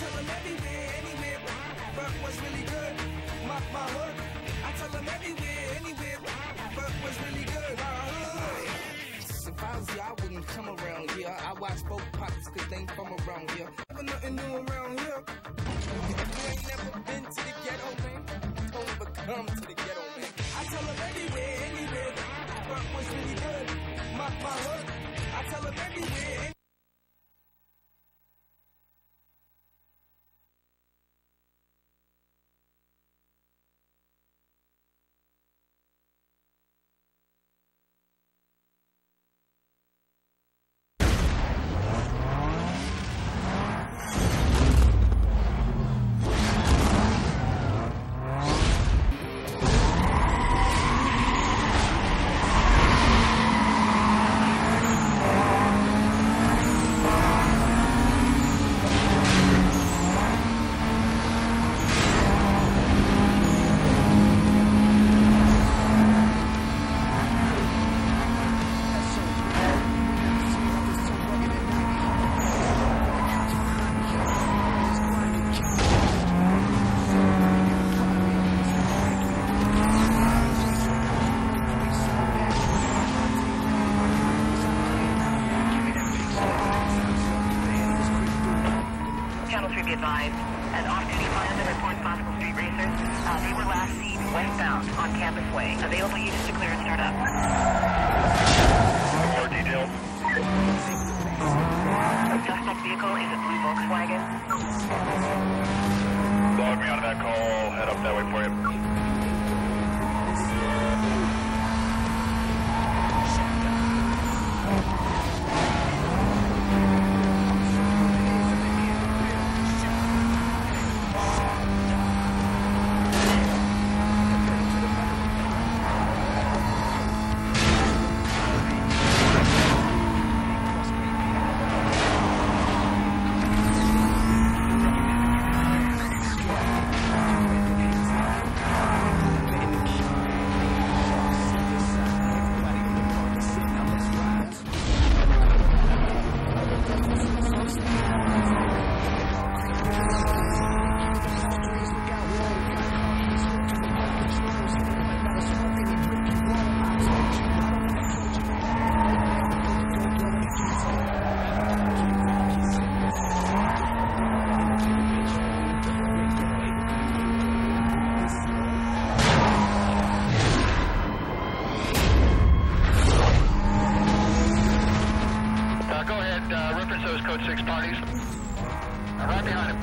tell them everywhere, anywhere, work was really good. My hood, I tell them everywhere, anywhere, work was really good. My hood. If I was here, I wouldn't come around here. I watch both pops, cause they ain't from around here. Never nothing new around here. You ain't never been to the ghetto, man. Don't ever come to the ghetto, man. I tell them everywhere, anywhere, work was really good. My hood, I tell them everywhere, anywhere. Advised. An off-duty fireman reports possible street racers. They were last seen westbound on Campus Way. Available units to clear and start up. More details. The suspect vehicle is a blue Volkswagen. Log me out of that call. I'll head up that way for you. Reference those code 6 parties. Right behind him.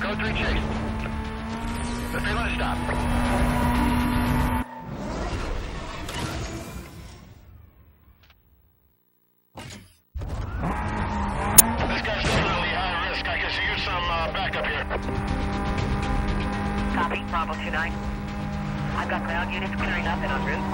Code 3 chase. The feeling to stop. This guy's definitely high risk. I can see you some backup here. Copy, Bravo 29. I've got ground units clearing up and en route.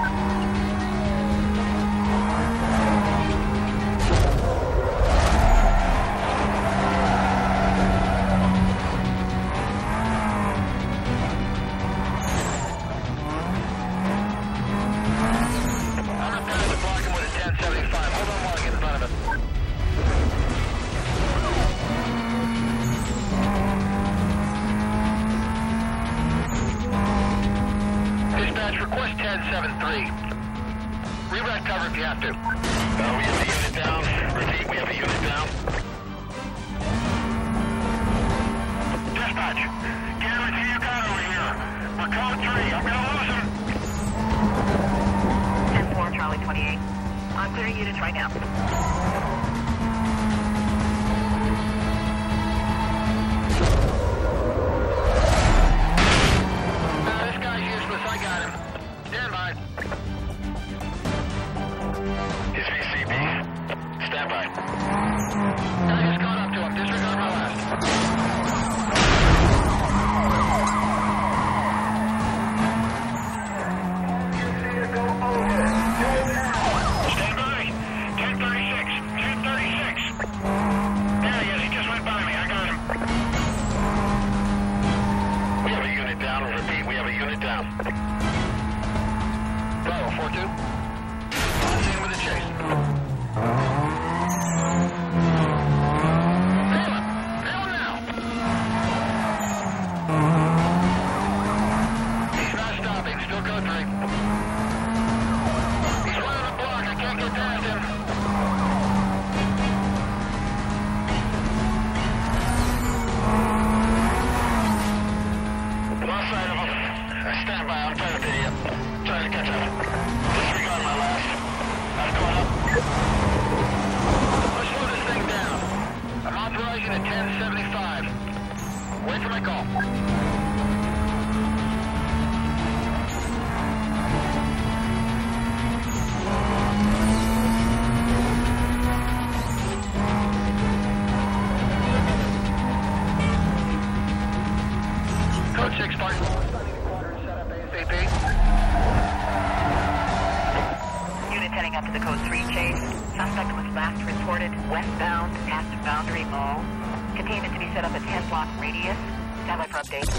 Request 10-7-3. Reroute cover if you have to. We have a unit down. Repeat, we have a unit down. Dispatch, guarantee you got over here. We're code 3. I'm gonna lose him. 10-4, Charlie 28. I'm clearing units right now. Chase. AM 75. Wait for my call. Westbound past Boundary Mall. Containment to be set up at 10 block radius. Standby for update.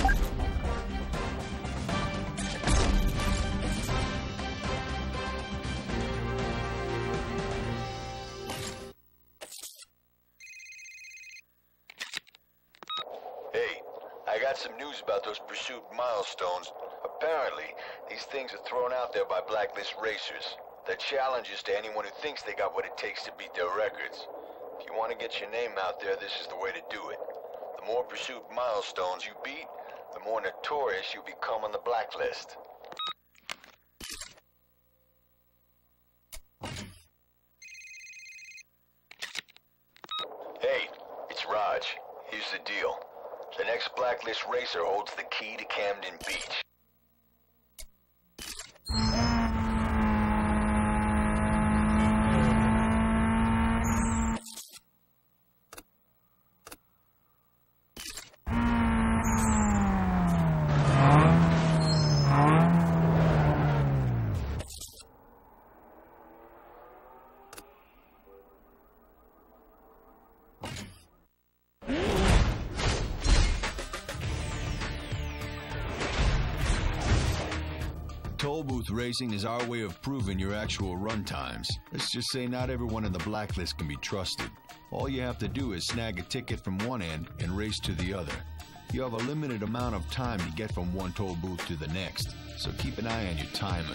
Hey, I got some news about those pursuit milestones. Apparently, these things are thrown out there by blacklist racers. The challenge is to anyone who thinks they got what it takes to beat their records. If you want to get your name out there, this is the way to do it. The more pursuit milestones you beat, the more notorious you become on the blacklist. Hey, it's Raj. Here's the deal. The next blacklist racer holds the key to Camden Beach. Toll booth racing is our way of proving your actual run times. Let's just say not everyone in the blacklist can be trusted. All you have to do is snag a ticket from one end and race to the other. You have a limited amount of time to get from one toll booth to the next, so keep an eye on your timer.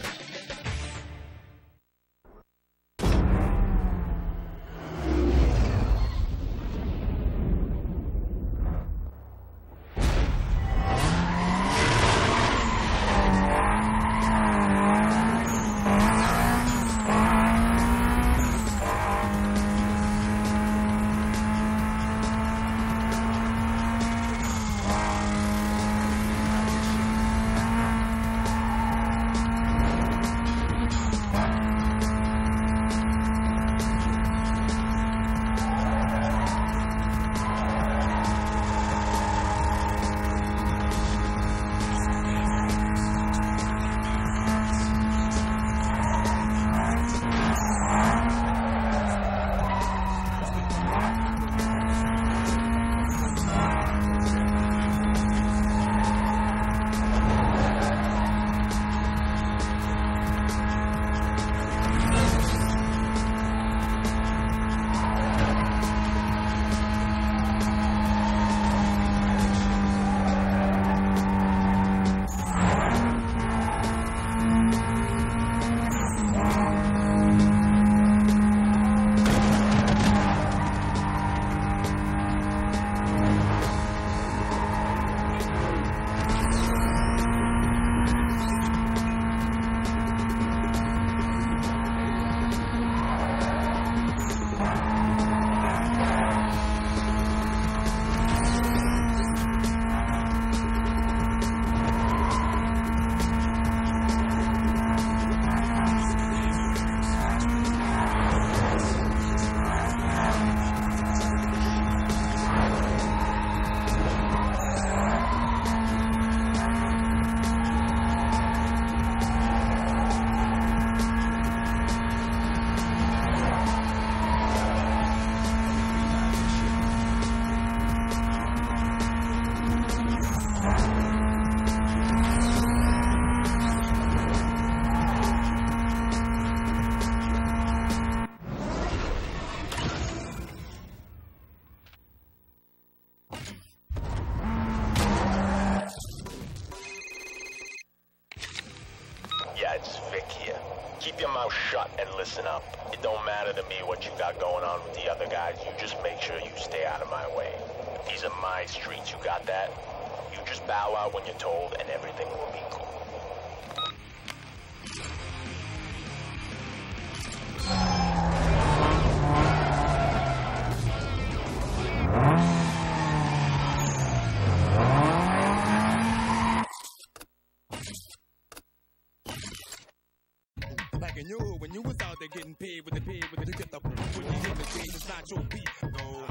getting paid with the look at the when you in the game, it's not your beat. No.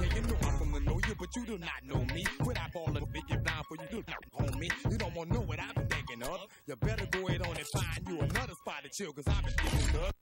Yeah, you know I'm from the know you, but you do not know me. When I ball a bit, you're blind for you do not know me. You don't want to know what I've been thinking of. You better go ahead on and find you another spot to chill, cause I've been thinking up.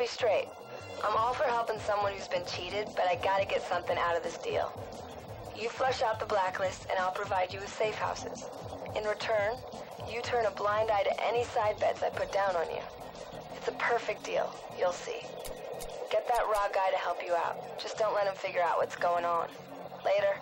Be straight. I'm all for helping someone who's been cheated, but I gotta get something out of this deal. You flush out the blacklist, and I'll provide you with safe houses. In return, you turn a blind eye to any side bets I put down on you. It's a perfect deal, you'll see. Get that raw guy to help you out. Just don't let him figure out what's going on. Later.